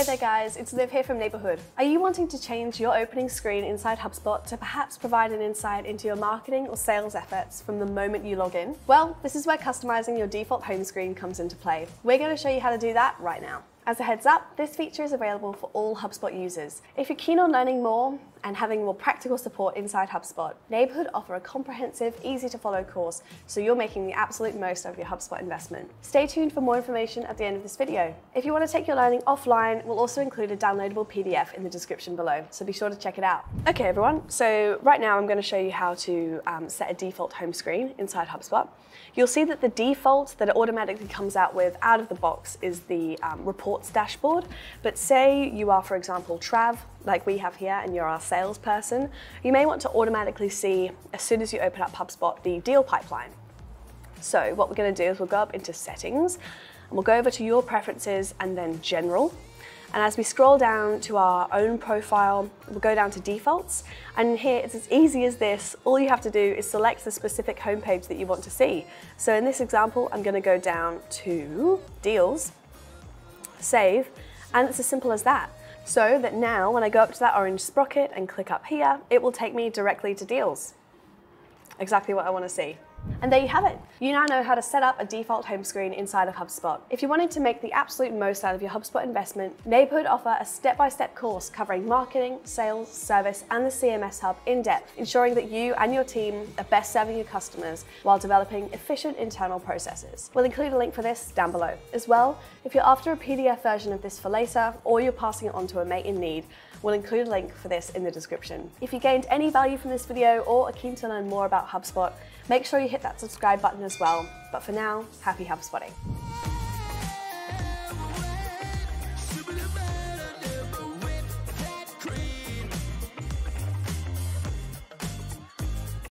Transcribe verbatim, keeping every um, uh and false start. Hey there guys, it's Liv here from Neighbourhood. Are you wanting to change your opening screen inside HubSpot to perhaps provide an insight into your marketing or sales efforts from the moment you log in? Well, this is where customizing your default home screen comes into play. We're going to show you how to do that right now. As a heads up, this feature is available for all HubSpot users. If you're keen on learning more and having more practical support inside HubSpot, Neighbourhood offer a comprehensive, easy-to-follow course so you're making the absolute most of your HubSpot investment. Stay tuned for more information at the end of this video. If you want to take your learning offline, we'll also include a downloadable P D F in the description below, so be sure to check it out. Okay everyone, so right now I'm going to show you how to um, set a default home screen inside HubSpot. You'll see that the default that it automatically comes out with out of the box is the um, report dashboard, but say you are, for example, Trav, like we have here, and you're our salesperson, you may want to automatically see, as soon as you open up HubSpot, the deal pipeline. So what we're going to do is we'll go up into Settings, and we'll go over to Your Preferences and then General. And as we scroll down to our own profile, we'll go down to Defaults, and here it's as easy as this. All you have to do is select the specific homepage that you want to see. So in this example, I'm going to go down to Deals, Save, and it's as simple as that. So that now when I go up to that orange sprocket and click up here, it will take me directly to Deals. Exactly what I want to see. And there you have it. You now know how to set up a default home screen inside of HubSpot. If you wanted to make the absolute most out of your HubSpot investment, Neighbourhood offer a step-by-step course covering marketing, sales, service, and the C M S Hub in depth, ensuring that you and your team are best serving your customers while developing efficient internal processes. We'll include a link for this down below. As well, if you're after a P D F version of this for later, or you're passing it on to a mate in need, we'll include a link for this in the description. If you gained any value from this video or are keen to learn more about HubSpot, make sure you hit that subscribe button as well. But for now, happy HubSpotting.